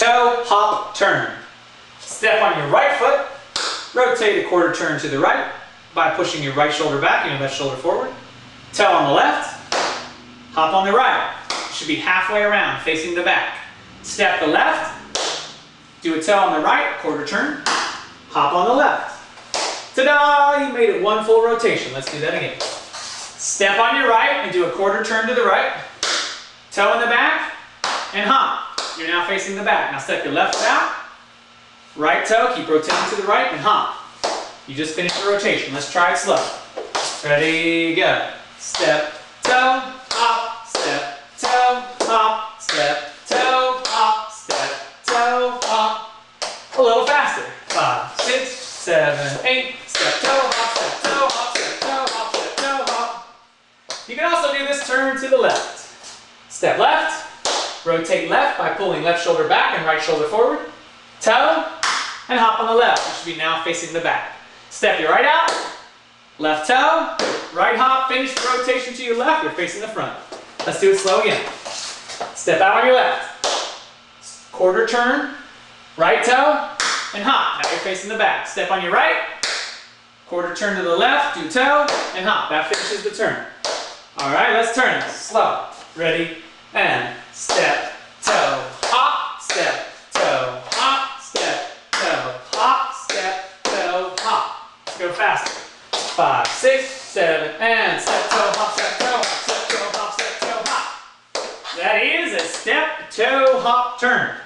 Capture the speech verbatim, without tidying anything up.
toe, hop, turn. Step on your right foot, rotate a quarter turn to the right by pushing your right shoulder back and your left shoulder forward. Toe on the left, hop on the right. Should be halfway around, facing the back. Step the left, do a toe on the right, quarter turn, hop on the left. Ta-da! You made it one full rotation. Let's do that again. Step on your right and do a quarter turn to the right, toe in the back, and hop. You're now facing the back. Now step your left out, right toe, keep rotating to the right, and hop. You just finished the rotation. Let's try it slow. Ready, go. Step, toe, hop, step, toe, hop, step, toe, hop, step, toe, hop. A little faster. Five, six, seven, eight, step, toe, hop, step, toe, hop, step, toe, hop, step, toe, hop. You can also do this turn to the left. Step left, rotate left by pulling left shoulder back and right shoulder forward. Toe, and hop on the left. You should be now facing the back. Step your right out, left toe, right hop, finish the rotation to your left, you're facing the front. Let's do it slow again. Step out on your left, quarter turn, right toe, and hop. Now you're facing the back. Step on your right, quarter turn to the left, do toe, and hop. That finishes the turn. All right, let's turn this. Slow, ready, and step, toe, hop, step, toe, hop, step, toe, hop, step, toe, hop. Let's go faster. Five, six, seven, and step, toe, hop, step, toe, step, toe, hop, step, toe, hop. That is a step, toe, hop, turn.